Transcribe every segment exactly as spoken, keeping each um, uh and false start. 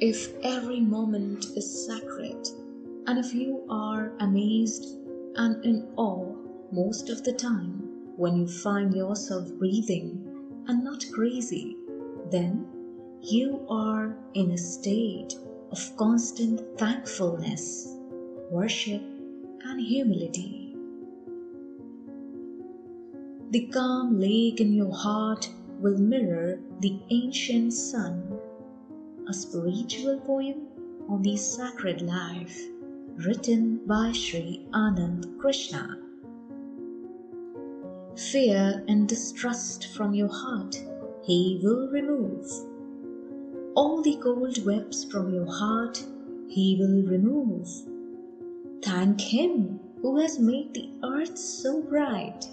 if every moment is sacred, and if you are amazed and in awe most of the time when you find yourself breathing and not crazy, then you are in a state of constant thankfulness, worship, and humility. The calm lake in your heart will mirror the ancient sun, a spiritual poem on the sacred life, written by Shree Anand Krishna. Fear and distrust from your heart he will remove. All the cold webs from your heart he will remove. Thank him who has made the earth so bright.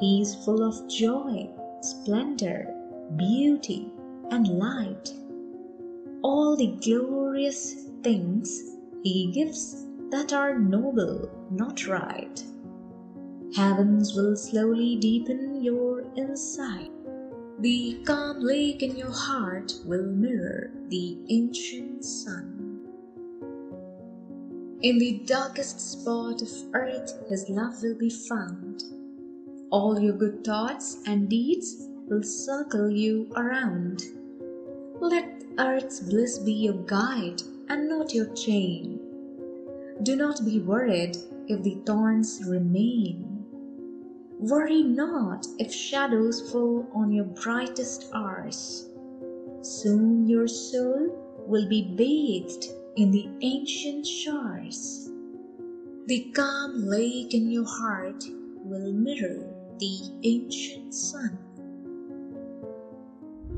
He is full of joy, splendor, beauty, and light. All the glorious things he gives that are noble, not right. Heavens will slowly deepen your insight. The calm lake in your heart will mirror the ancient sun. In the darkest spot of earth, his love will be found. All your good thoughts and deeds will circle you around. Let earth's bliss be your guide and not your chain. Do not be worried if the thorns remain. Worry not if shadows fall on your brightest hours. Soon your soul will be bathed in the ancient shores. The calm lake in your heart will mirror the ancient sun.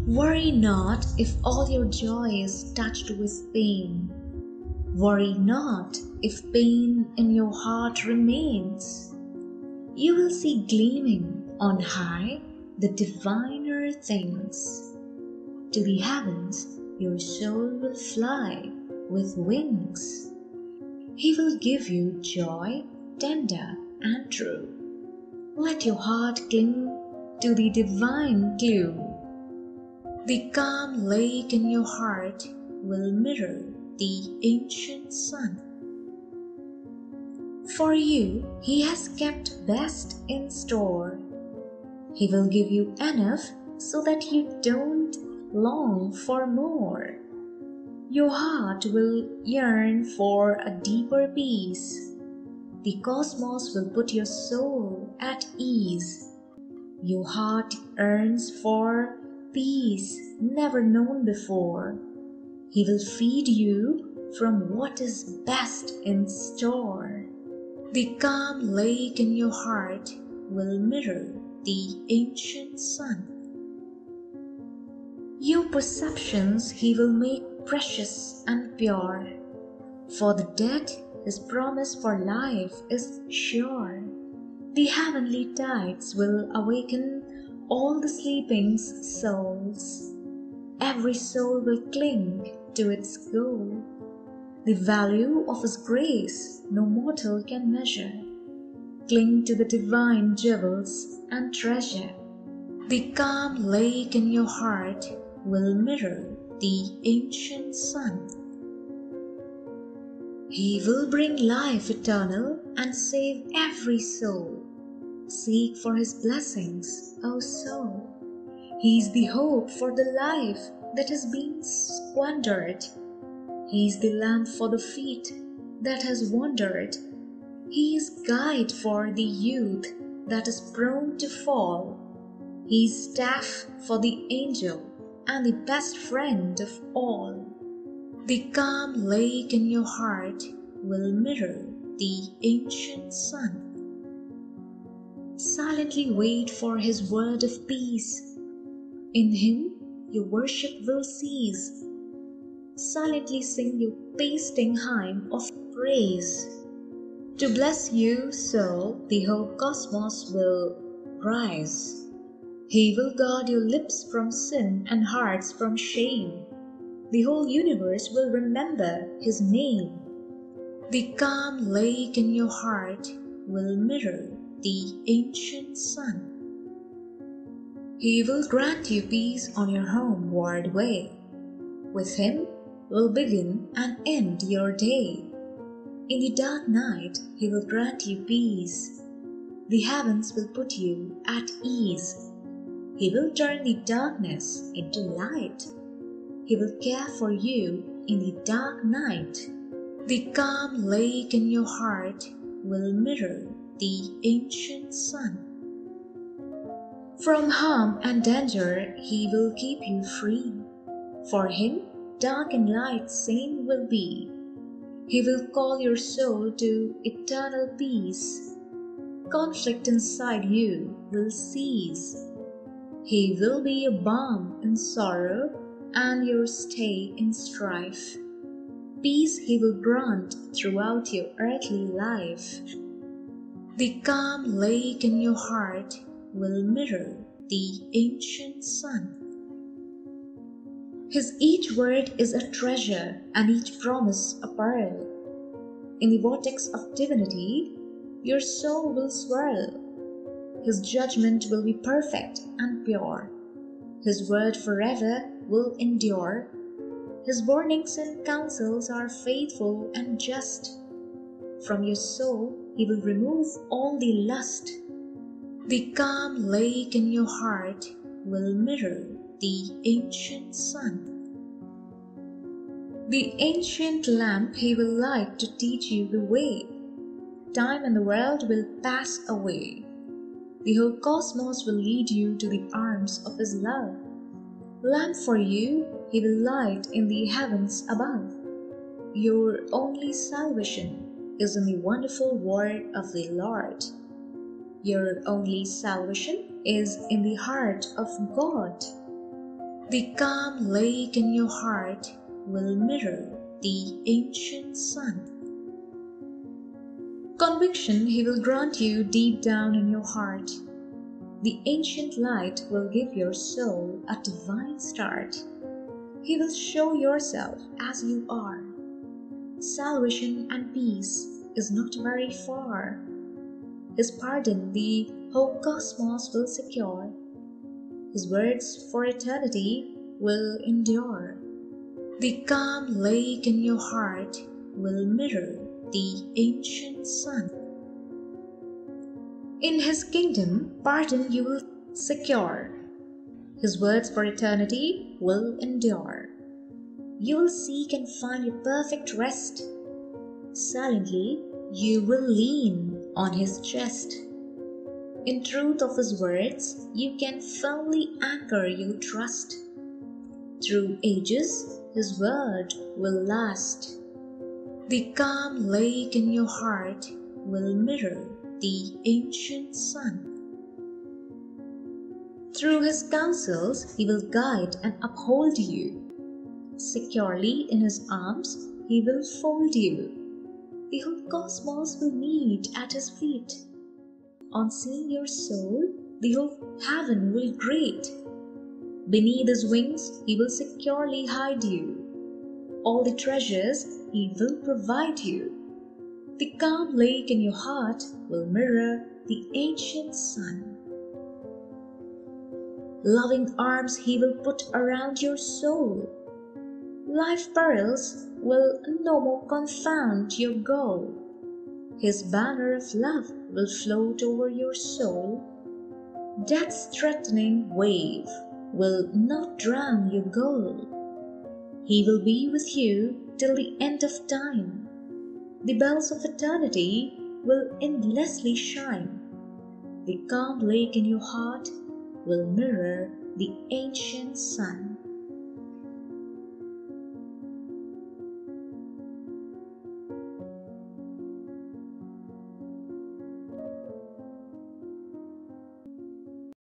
Worry not if all your joy is touched with pain. Worry not if pain in your heart remains. You will see gleaming on high the diviner things. To the heavens your soul will fly with wings. He will give you joy, tender and true. Let your heart cling to the divine glue. The calm lake in your heart will mirror the ancient sun. For you, he has kept best in store. He will give you enough so that you don't long for more. Your heart will yearn for a deeper peace. The cosmos will put your soul at ease. Your heart yearns for peace never known before. He will feed you from what is best in store. The calm lake in your heart will mirror the ancient sun. Your perceptions he will make precious and pure. For the dead, his promise for life is sure. The heavenly tides will awaken all the sleeping souls. Every soul will cling to its goal. The value of his grace no mortal can measure. Cling to the divine jewels and treasure. The calm lake in your heart will mirror the ancient sun. He will bring life eternal and save every soul. Seek for his blessings, O soul. He is the hope for the life that has been squandered. He is the lamp for the feet that has wandered. He is guide for the youth that is prone to fall. He is staff for the angel and the best friend of all. The calm lake in your heart will mirror the ancient sun. Silently wait for his word of peace. In him your worship will cease. Silently sing your pasting hymn of praise. To bless you so the whole cosmos will rise. He will guard your lips from sin and hearts from shame. The whole universe will remember his name. The calm lake in your heart will mirror the ancient sun. He will grant you peace on your homeward way. With him will begin and end your day. In the dark night, He will grant you peace. The heavens will put you at ease. He will turn the darkness into light. He will care for you in the dark night. The calm lake in your heart will mirror the ancient sun. From harm and danger, He will keep you free. For Him, dark and light same will be. He will call your soul to eternal peace. Conflict inside you will cease. He will be a balm in sorrow and your stay in strife. Peace He will grant throughout your earthly life. The calm lake in your heart will mirror the ancient sun. His each word is a treasure and each promise a pearl. In the vortex of divinity, your soul will swirl. His judgment will be perfect and pure. His word forever will endure. His warnings and counsels are faithful and just. From your soul, He will remove all the lust. The calm lake in your heart will mirror the ancient sun. The ancient lamp He will light to teach you the way. Time and the world will pass away. The whole cosmos will lead you to the arms of His love. Lamp for you He will light in the heavens above. Your only salvation is in the wonderful word of the Lord. Your only salvation is in the heart of God. The calm lake in your heart will mirror the ancient sun. Conviction He will grant you deep down in your heart. The ancient light will give your soul a divine start. He will show yourself as you are. Salvation and peace is not very far. His pardon the whole cosmos will secure. His words for eternity will endure. The calm lake in your heart will mirror the ancient sun. In His kingdom, pardon you will secure. His words for eternity will endure. You will seek and find your perfect rest. Silently, you will lean on His chest. In truth of His words, you can firmly anchor your trust. Through ages, His word will last. The calm lake in your heart will mirror the ancient sun. Through His counsels, He will guide and uphold you. Securely in His arms, He will fold you. The whole cosmos will meet at His feet. On seeing your soul, the whole heaven will greet. Beneath His wings, He will securely hide you. All the treasures He will provide you. The calm lake in your heart will mirror the ancient sun. Loving arms He will put around your soul. Life perils will no more confound your goal. His banner of love will float over your soul. Death's threatening wave will not drown your goal. He will be with you till the end of time. The bells of eternity will endlessly shine. The calm lake in your heart will mirror the ancient sun.